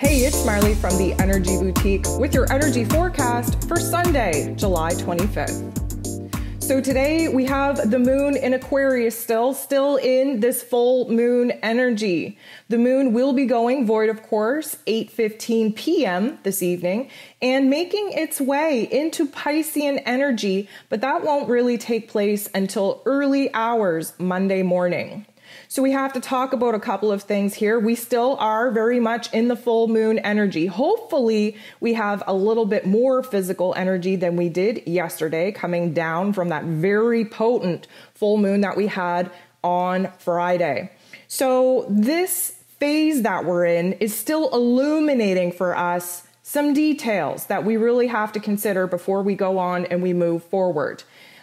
Hey, it's Marley from The Energy Boutique with your energy forecast for Sunday, July 25th. So today we have the moon in Aquarius still in this full moon energy. The moon will be going void, of course, 8:15 p.m. this evening and making its way into Piscean energy, but that won't really take place until early hours Monday morning. So we have to talk about a couple of things here. We still are very much in the full moon energy. Hopefully we have a little bit more physical energy than we did yesterday, coming down from that very potent full moon that we had on Friday. So this phase that we're in is still illuminating for us some details that we really have to consider before we go on and we move forward.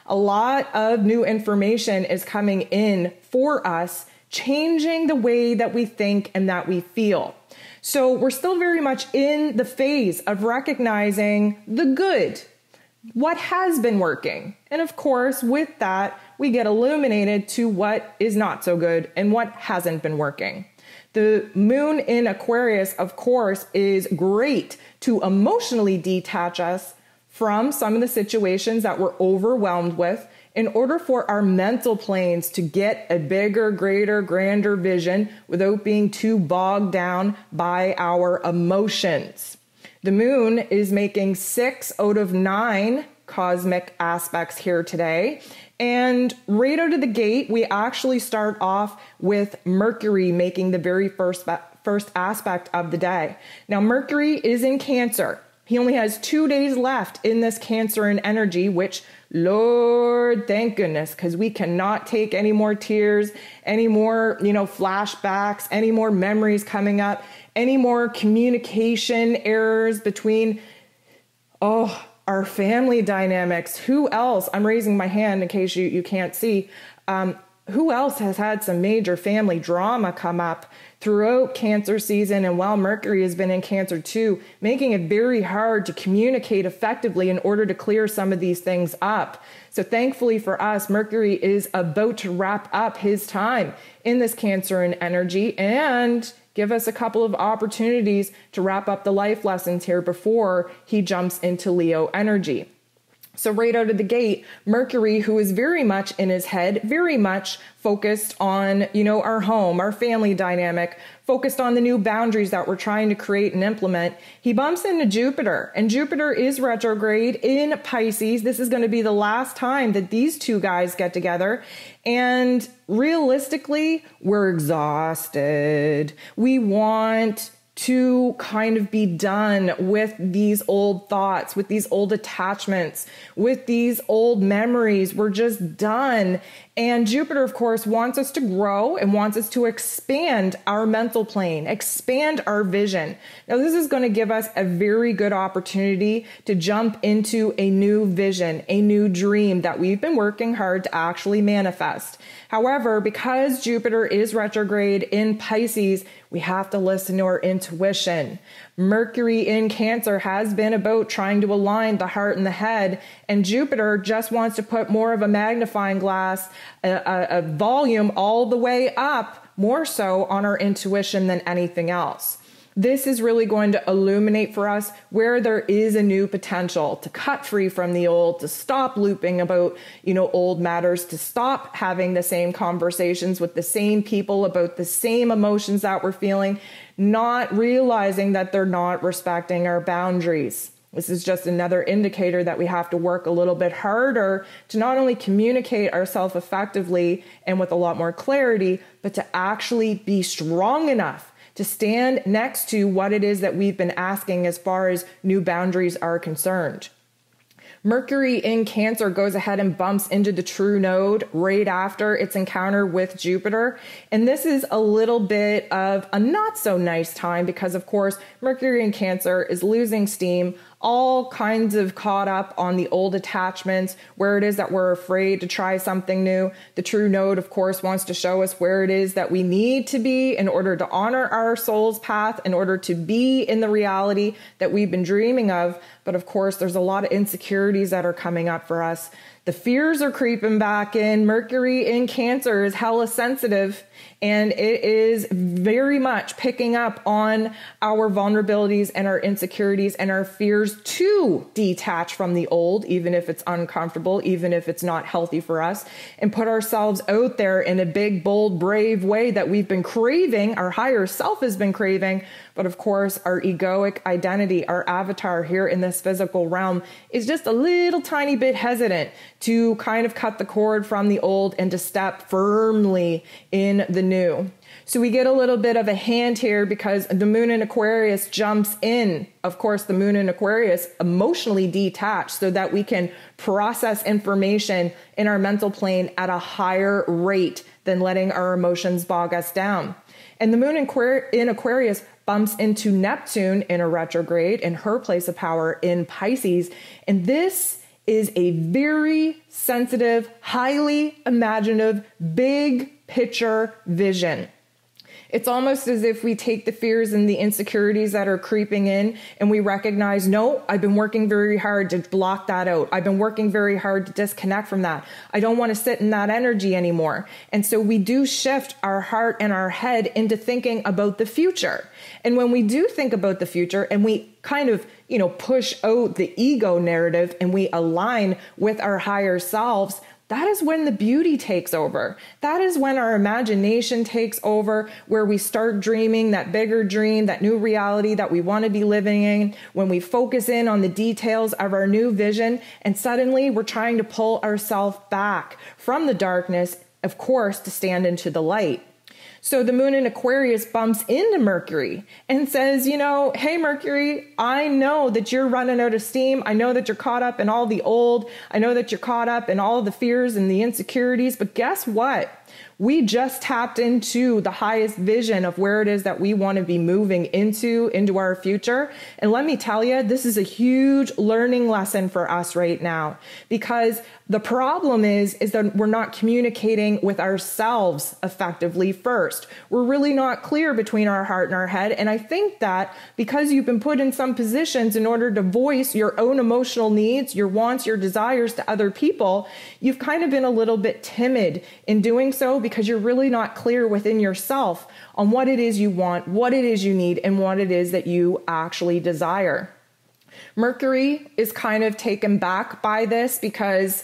A lot of new information is coming in for us, changing the way that we think and that we feel. So we're still very much in the phase of recognizing the good, what has been working. And of course, with that, we get illuminated to what is not so good and what hasn't been working. The moon in Aquarius, of course, is great to emotionally detach us from some of the situations that we're overwhelmed with in order for our mental planes to get a bigger, greater, grander vision without being too bogged down by our emotions. The moon is making 6 out of 9 cosmic aspects here today. And right out of the gate, we actually start off with Mercury making the very first aspect of the day. Now, Mercury is in Cancer. He only has 2 days left in this Cancerian energy, which, Lord, thank goodness, because we cannot take any more tears, any more, flashbacks, any more memories coming up, any more communication errors between, our family dynamics. Who else? I'm raising my hand in case you can't see. Who else has had some major family drama come up throughout Cancer season? And while Mercury has been in Cancer too, making it very hard to communicate effectively in order to clear some of these things up. So thankfully for us, Mercury is about to wrap up his time in this Cancerian energy and give us a couple of opportunities to wrap up the life lessons here before he jumps into Leo energy. So right out of the gate, Mercury, who is very much in his head, very much focused on, our home, our family dynamic, focused on the new boundaries that we're trying to create and implement, he bumps into Jupiter. And Jupiter is retrograde in Pisces. This is going to be the last time that these two guys get together. And realistically, we're exhausted. We want to kind of be done with these old thoughts, with these old attachments, with these old memories. We're just done. And Jupiter, of course, wants us to grow and wants us to expand our mental plane, expand our vision. Now, this is going to give us a very good opportunity to jump into a new vision, a new dream that we've been working hard to actually manifest. However, because Jupiter is retrograde in Pisces, we have to listen to our intuition. Mercury in Cancer has been about trying to align the heart and the head, and Jupiter just wants to put more of a magnifying glass, a volume all the way up, more so on our intuition than anything else. This is really going to illuminate for us where there is a new potential to cut free from the old, to stop looping about, old matters, to stop having the same conversations with the same people about the same emotions that we're feeling, not realizing that they're not respecting our boundaries. This is just another indicator that we have to work a little bit harder to not only communicate ourselves effectively and with a lot more clarity, but to actually be strong enough to stand next to what it is that we've been asking as far as new boundaries are concerned. Mercury in Cancer goes ahead and bumps into the true node right after its encounter with Jupiter. And this is a little bit of a not so nice time because, of course, Mercury in Cancer is losing steam, all kinds of caught up on the old attachments, where it is that we're afraid to try something new. The true node, of course, wants to show us where it is that we need to be in order to honor our soul's path, in order to be in the reality that we've been dreaming of. But of course, there's a lot of insecurities that are coming up for us The fears are creeping back in. Mercury in Cancer is hella sensitive, and it is very much picking up on our vulnerabilities and our insecurities and our fears to detach from the old, even if it's uncomfortable, even if it's not healthy for us, and put ourselves out there in a big, bold, brave way that we've been craving, our higher self has been craving. But of course, our egoic identity, our avatar here in this physical realm, is just a little tiny bit hesitant to kind of cut the cord from the old and to step firmly in the new. So we get a little bit of a hand here because the moon in Aquarius jumps in. Of course, the moon in Aquarius emotionally detached so that we can process information in our mental plane at a higher rate than letting our emotions bog us down. And the moon in Aquarius bumps into Neptune in a retrograde in her place of power in Pisces. And this is a very sensitive, highly imaginative, big picture vision. It's almost as if we take the fears and the insecurities that are creeping in and we recognize, no, I've been working very hard to block that out. I've been working very hard to disconnect from that. I don't want to sit in that energy anymore. And so we do shift our heart and our head into thinking about the future. And when we do think about the future and we kind of, you know, push out the ego narrative and we align with our higher selves, that is when the beauty takes over. That is when our imagination takes over, where we start dreaming that bigger dream, that new reality that we want to be living in, when we focus in on the details of our new vision, and suddenly we're trying to pull ourselves back from the darkness, of course, to stand into the light. So the moon in Aquarius bumps into Mercury and says, you know, hey, Mercury, I know that you're running out of steam. I know that you're caught up in all the old. I know that you're caught up in all the fears and the insecurities. But guess what? We just tapped into the highest vision of where it is that we want to be moving into our future. And let me tell you, this is a huge learning lesson for us right now, because the problem is that we're not communicating with ourselves effectively first. We're really not clear between our heart and our head. And I think that because you've been put in some positions in order to voice your own emotional needs, your wants, your desires to other people, you've kind of been a little bit timid in doing so, because you're really not clear within yourself on what it is you want, what it is you need, and what it is that you actually desire. Mercury is kind of taken back by this because,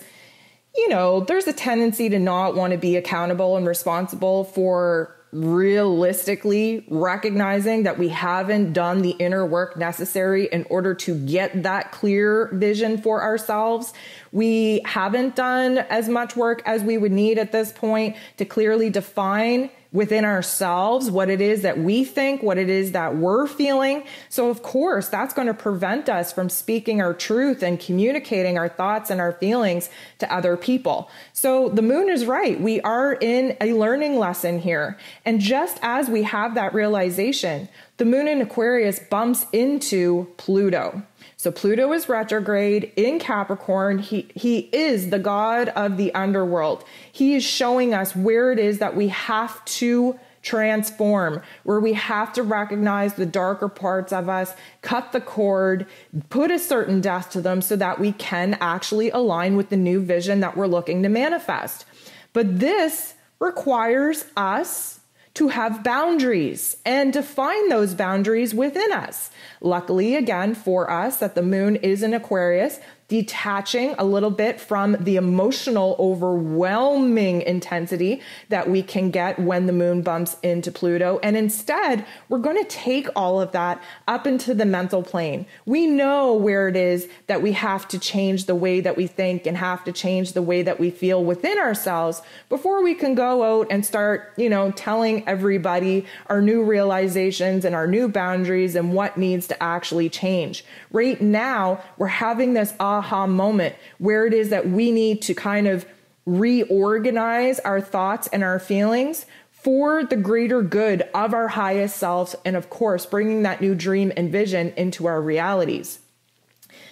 you know, there's a tendency to not want to be accountable and responsible for realistically recognizing that we haven't done the inner work necessary in order to get that clear vision for ourselves. We haven't done as much work as we would need at this point to clearly define within ourselves what it is that we think, what it is that we're feeling. So of course, that's going to prevent us from speaking our truth and communicating our thoughts and our feelings to other people. So the moon is right. We are in a learning lesson here. And just as we have that realization, the moon in Aquarius bumps into Pluto. So Pluto is retrograde in Capricorn. He is the god of the underworld. He is showing us where it is that we have to transform, where we have to recognize the darker parts of us, cut the cord, put a certain death to them so that we can actually align with the new vision that we're looking to manifest. But this requires us to have boundaries and define those boundaries within us. Luckily, again, for us, that the moon is in Aquarius, detaching a little bit from the emotional, overwhelming intensity that we can get when the moon bumps into Pluto. And instead, we're going to take all of that up into the mental plane. We know where it is that we have to change the way that we think and have to change the way that we feel within ourselves before we can go out and start, you know, telling everybody our new realizations and our new boundaries and what needs to actually change. Right now, we're having this aha moment where it is that we need to kind of reorganize our thoughts and our feelings for the greater good of our highest selves, and of course, bringing that new dream and vision into our realities.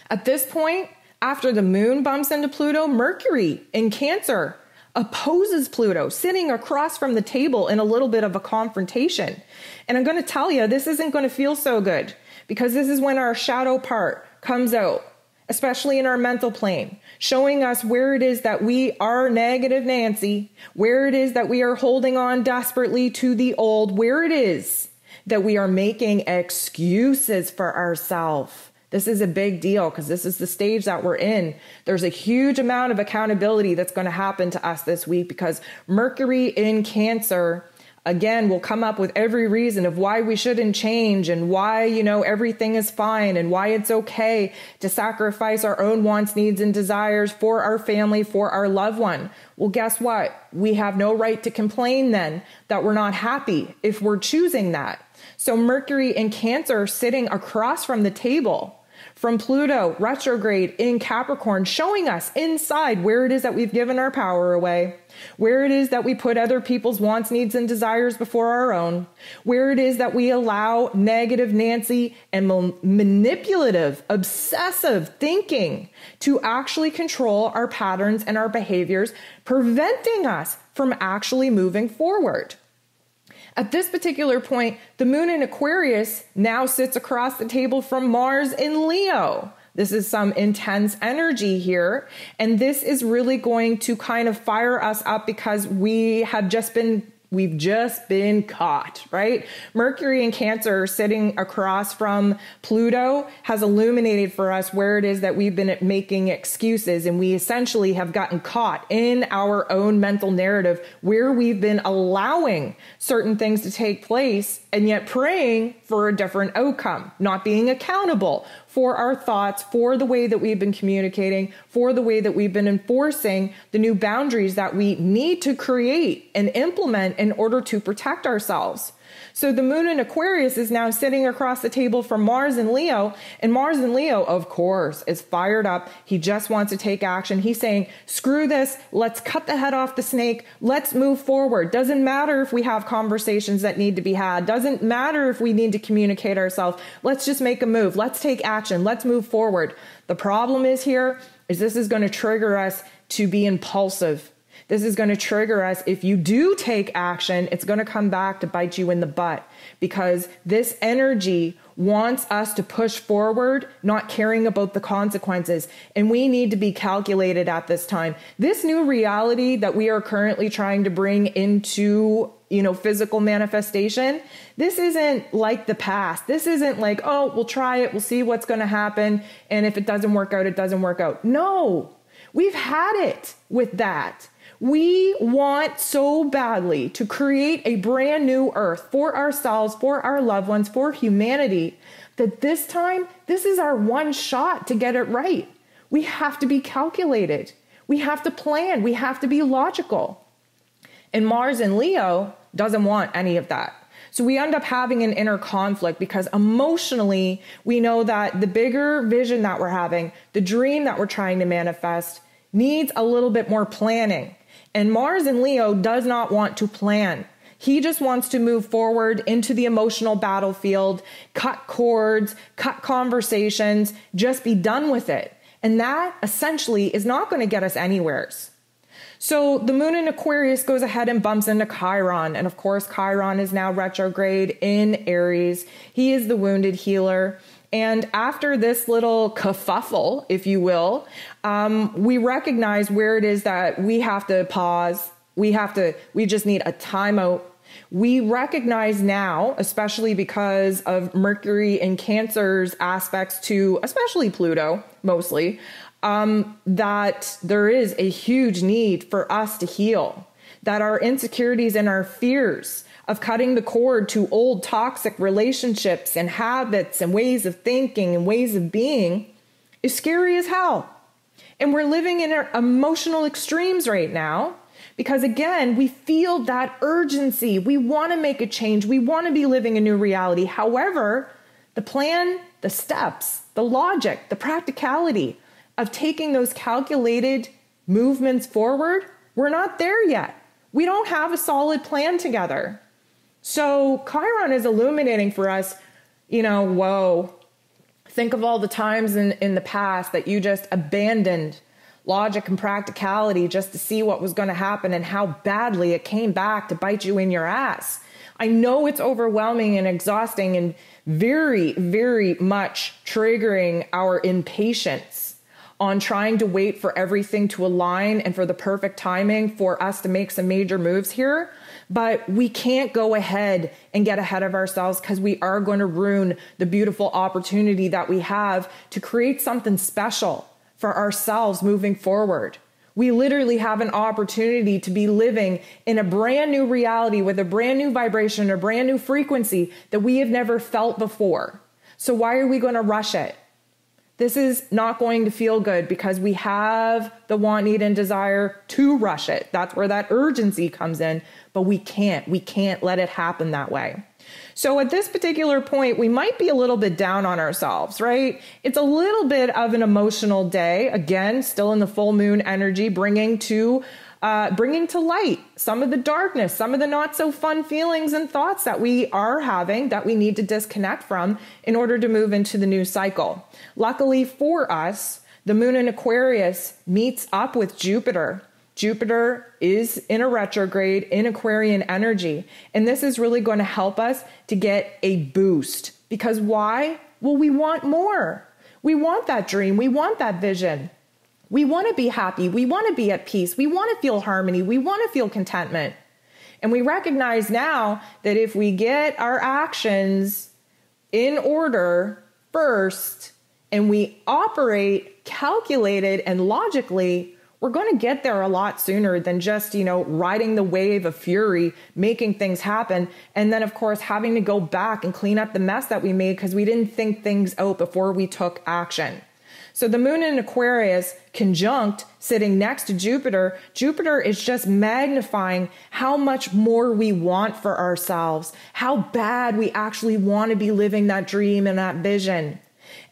At this point, after the moon bumps into Pluto, Mercury in Cancer opposes Pluto, sitting across from the table in a little bit of a confrontation. And I'm going to tell you, this isn't going to feel so good, because this is when our shadow part comes out. especially in our mental plane, showing us where it is that we are negative Nancy, where it is that we are holding on desperately to the old, where it is that we are making excuses for ourselves. This is a big deal because this is the stage that we're in. There's a huge amount of accountability that's going to happen to us this week because Mercury in Cancer, again, will come up with every reason of why we shouldn't change and why, you know, everything is fine and why it's okay to sacrifice our own wants, needs, and desires for our family, for our loved one. Well, guess what? We have no right to complain then that we're not happy if we're choosing that. So Mercury in Cancer sitting across from the table from Pluto retrograde in Capricorn, showing us inside where it is that we've given our power away, where it is that we put other people's wants, needs, and desires before our own, where it is that we allow negative Nancy and manipulative, obsessive thinking to actually control our patterns and our behaviors, preventing us from actually moving forward. At this particular point, the moon in Aquarius now sits across the table from Mars in Leo. This is some intense energy here. And this is really going to kind of fire us up because we've just been caught, right? Mercury in Cancer sitting across from Pluto has illuminated for us where it is that we've been making excuses and we essentially have gotten caught in our own mental narrative where we've been allowing certain things to take place and yet praying for a different outcome, not being accountable for our thoughts, for the way that we've been communicating, for the way that we've been enforcing the new boundaries that we need to create and implement in order to protect ourselves. So the moon in Aquarius is now sitting across the table from Mars in Leo, and Mars in Leo, of course, is fired up. He just wants to take action. He's saying, screw this. Let's cut the head off the snake. Let's move forward. Doesn't matter if we have conversations that need to be had. Doesn't matter if we need to communicate ourselves. Let's just make a move. Let's take action. Let's move forward. The problem is here is this is going to trigger us to be impulsive. This is going to trigger us. If you do take action, it's going to come back to bite you in the butt because this energy wants us to push forward, not caring about the consequences. And we need to be calculated at this time. This new reality that we are currently trying to bring into, you know, physical manifestation, this isn't like the past. This isn't like, oh, we'll try it. We'll see what's going to happen. And if it doesn't work out, it doesn't work out. No, we've had it with that. We want so badly to create a brand new earth for ourselves, for our loved ones, for humanity, that this time, this is our one shot to get it right. We have to be calculated. We have to plan. We have to be logical. And Mars in Leo doesn't want any of that. So we end up having an inner conflict because emotionally, we know that the bigger vision that we're having, the dream that we're trying to manifest, needs a little bit more planning. And Mars in Leo does not want to plan. He just wants to move forward into the emotional battlefield, cut cords, cut conversations, just be done with it. And that essentially is not going to get us anywhere. So the moon in Aquarius goes ahead and bumps into Chiron. And of course, Chiron is now retrograde in Aries. He is the wounded healer. And after this little kerfuffle, if you will, we recognize where it is that we have to pause. We just need a timeout. We recognize now, especially because of Mercury in Cancer's aspects to, especially Pluto, mostly, that there is a huge need for us to heal, that our insecurities and our fears of cutting the cord to old toxic relationships and habits and ways of thinking and ways of being is scary as hell. And we're living in our emotional extremes right now because, again, we feel that urgency. We want to make a change. We want to be living a new reality. However, the plan, the steps, the logic, the practicality of taking those calculated movements forward, we're not there yet. We don't have a solid plan together. So Chiron is illuminating for us, you know, whoa, think of all the times in the past that you just abandoned logic and practicality just to see what was going to happen and how badly it came back to bite you in your ass. I know it's overwhelming and exhausting and very, very much triggering our impatience. on trying to wait for everything to align and for the perfect timing for us to make some major moves here. But we can't go ahead and get ahead of ourselves, because we are going to ruin the beautiful opportunity that we have to create something special for ourselves moving forward. We literally have an opportunity to be living in a brand new reality with a brand new vibration, a brand new frequency that we have never felt before. So why are we going to rush it? This is not going to feel good, because we have the want, need, and desire to rush it. That's where that urgency comes in, but we can't let it happen that way. So at this particular point, we might be a little bit down on ourselves, right? It's a little bit of an emotional day. Again, still in the full moon energy, bringing to light some of the darkness, some of the not so fun feelings and thoughts that we are having that we need to disconnect from in order to move into the new cycle. Luckily for us, the moon in Aquarius meets up with Jupiter. Jupiter is in a retrograde in Aquarian energy, and this is really going to help us to get a boost. Because why? Well, we want more. We want that dream. We want that vision. We want to be happy. We want to be at peace. We want to feel harmony. We want to feel contentment. And we recognize now that if we get our actions in order first, and we operate calculated and logically, we're going to get there a lot sooner than just, you know, riding the wave of fury, making things happen. And then, of course, having to go back and clean up the mess that we made because we didn't think things out before we took action. So the moon in Aquarius conjunct sitting next to Jupiter, Jupiter is just magnifying how much more we want for ourselves, how bad we actually want to be living that dream and that vision.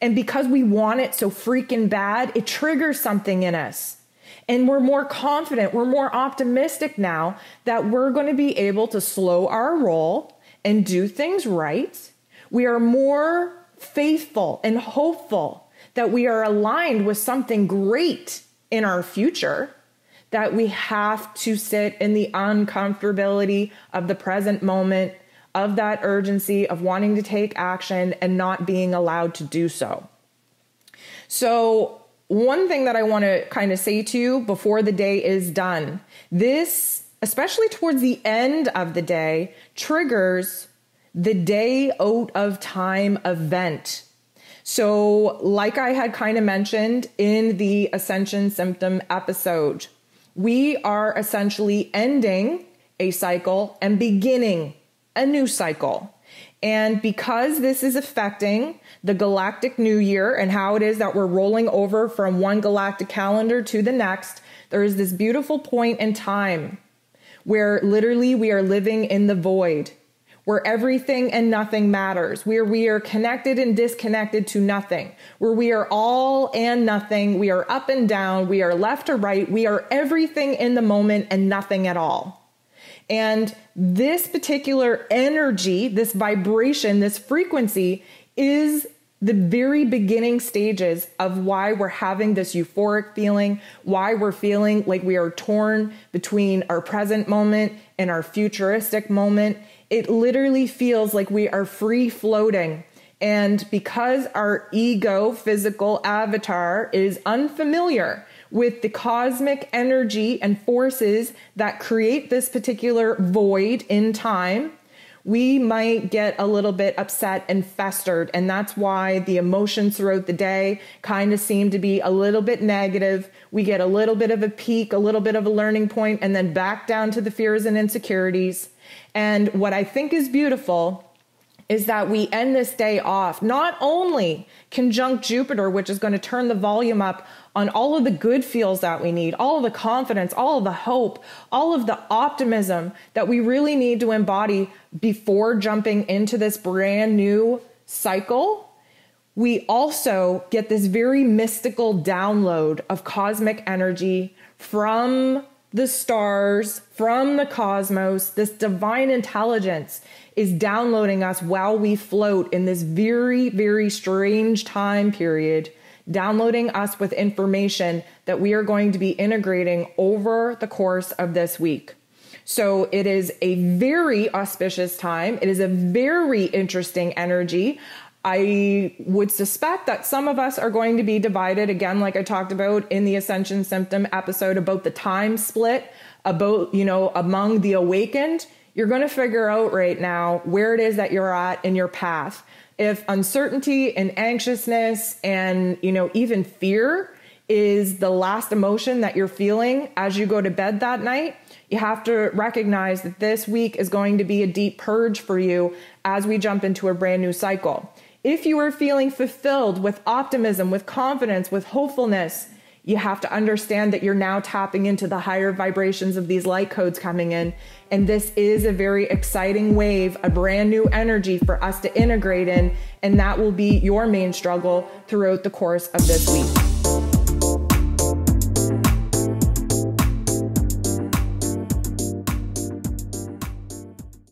And because we want it so freaking bad, it triggers something in us. And we're more confident, we're more optimistic now that we're going to be able to slow our roll and do things right. We are more faithful and hopeful that we are aligned with something great in our future, that we have to sit in the uncomfortability of the present moment, of that urgency of wanting to take action and not being allowed to do so. So one thing that I want to kind of say to you before the day is done, this, especially towards the end of the day, triggers the day out of time event. So like I had kind of mentioned in the Ascension Symptom episode, we are essentially ending a cycle and beginning a new cycle. And because this is affecting the galactic new year and how it is that we're rolling over from one galactic calendar to the next, there is this beautiful point in time where literally we are living in the void, where everything and nothing matters, where we are connected and disconnected to nothing, where we are all and nothing, we are up and down, we are left to right, we are everything in the moment and nothing at all. And this particular energy, this vibration, this frequency is the very beginning stages of why we're having this euphoric feeling, why we're feeling like we are torn between our present moment and our futuristic moment. It literally feels like we are free floating. And because our ego physical avatar is unfamiliar with the cosmic energy and forces that create this particular void in time, we might get a little bit upset and festered. And that's why the emotions throughout the day kind of seem to be a little bit negative. We get a little bit of a peak, a little bit of a learning point, and then back down to the fears and insecurities. And what I think is beautiful is that we end this day off not only conjunct Jupiter, which is going to turn the volume up on all of the good feels that we need, all of the confidence, all of the hope, all of the optimism that we really need to embody before jumping into this brand new cycle. We also get this very mystical download of cosmic energy from the stars, from the cosmos. This divine intelligence is downloading us while we float in this very, very strange time period, downloading us with information that we are going to be integrating over the course of this week. So it is a very auspicious time. It is a very interesting energy. I would suspect that some of us are going to be divided, again, like I talked about in the Ascension Symptom episode, about the time split, about, you know, among the awakened. You're going to figure out right now where it is that you're at in your path. If uncertainty and anxiousness and, you know, even fear is the last emotion that you're feeling as you go to bed that night, you have to recognize that this week is going to be a deep purge for you as we jump into a brand new cycle. If you are feeling fulfilled with optimism, with confidence, with hopefulness, you have to understand that you're now tapping into the higher vibrations of these light codes coming in. And this is a very exciting wave, a brand new energy for us to integrate in. And that will be your main struggle throughout the course of this week.